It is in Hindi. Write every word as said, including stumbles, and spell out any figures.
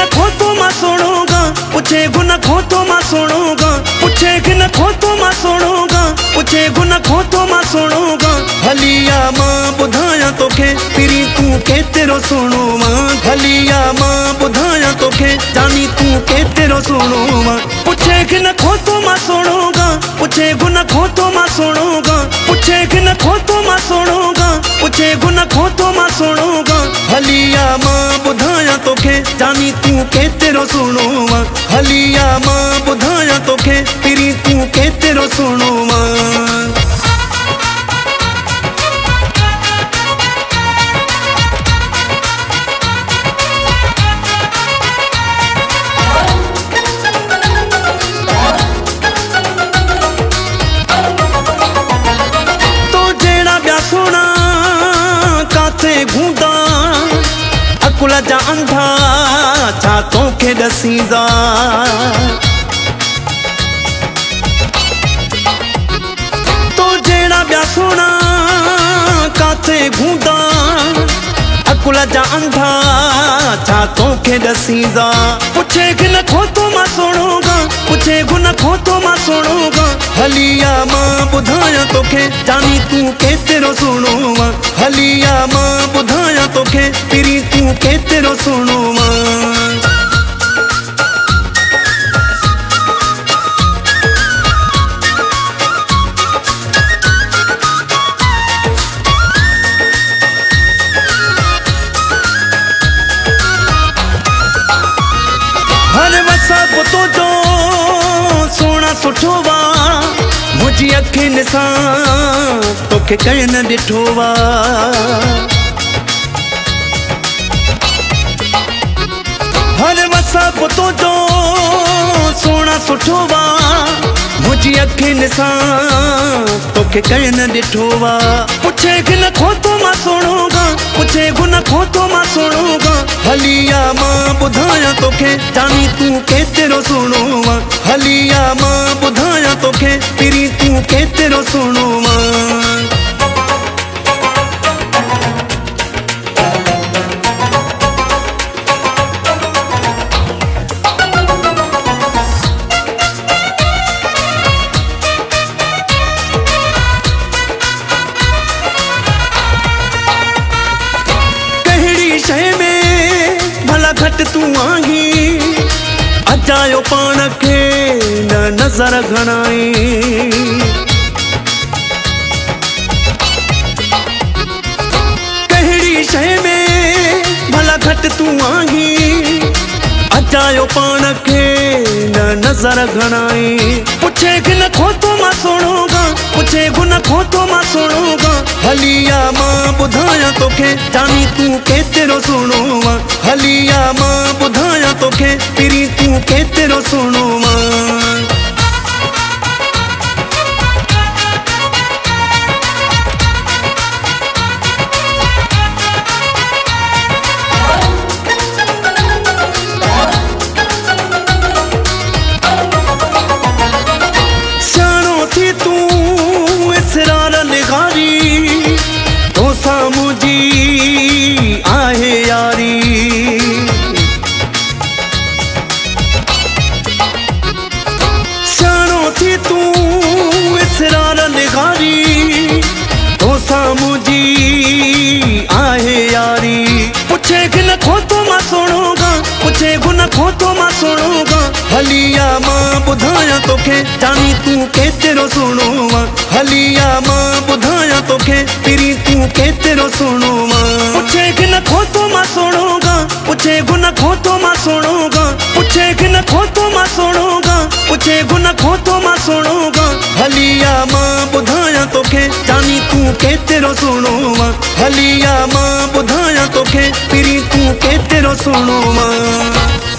न खोतो मां सोणोगा पुछे गुना खोतो मां सोणोगा पुछे गुना खोतो मां सोणोगा पुछे गुना खोतो मां सोणोगा हलिया मां बुधाया तोखे तेरी तू के तेरो सोणो मां हलिया मां बुधाया तोखे जानी तू के तेरो सोणो मां पुछे गुना खोतो मां सोणोगा पुछे गुना खोतो मां सोणोगा पुछे गुना खोतो मां सोणोगा पुछे गुना खोतो मां सोणोगा हलिया मां बुधाया तोखे जानी तू के तेरो सोणो मां हलिया मां बुधाया तोखे तेरी तू के तेरो सोणो मां। अकुला जा अंधा छातों के दसीदा तो जेड़ा ब्या सोना काथे घूदा अकुला जा अंधा छातों के दसीदा पुछे न खोतो मां सोणोगा पुछे न खोतो मां सोणोगा हलिया मां बुधाया तोखे जानी तू के तेरो सोणो मां हलिया मां बुधाया तोखे तेरी तू के तेरो सोणो मां। तो जो सोना सुठो वा मुझी अखिन सा तोखे कहीं न डिठो वा हर वसा पुतो जो सोना सुठो वा मुझी अखिन सा तोखे कहीं न डिठो वा पुछे न खोतो मां सोणोगा पुछे न खोतो मां सोणोगा हलिया मां बुधाया तोखे जानी तू के तेरो सोणो मां हलिया मां बुधाया तोखे तेरी तू के तेरो सोणो मां। घट तू आही अजायो पान के न नजर घणाई कहड़ी शय में भला घट तू आही अजायो पान के न नजर घणाई पुछे न खोतो मां सोणोगा पुछे न खोतो मां सोणोगा हलिया मां बुधाया तोखे जानी तू के तेरो सोणो मां हलिया मां बुधाया तोखे तेरी तू के तेरो सोणो मां। खोतो मां सोणोगा हलिया मां बुधाया तोखे जानी तू के तेरो सोणो मां हलिया मां बुधाया तोखे तेरी तू के तेरो सोणो मां। पुछे न खोतो मां सोणोगा पुछे न खोतो मां सोणोगा पुछे न खोतो मां सोणोगा पुछे न खोतो मां सोणोगा हलिया मां बुधाया तोखे जानी तू के तेरो सोणो मां हलिया मां बुधाया तोखे तेरी तू के तेरो सोणो मां।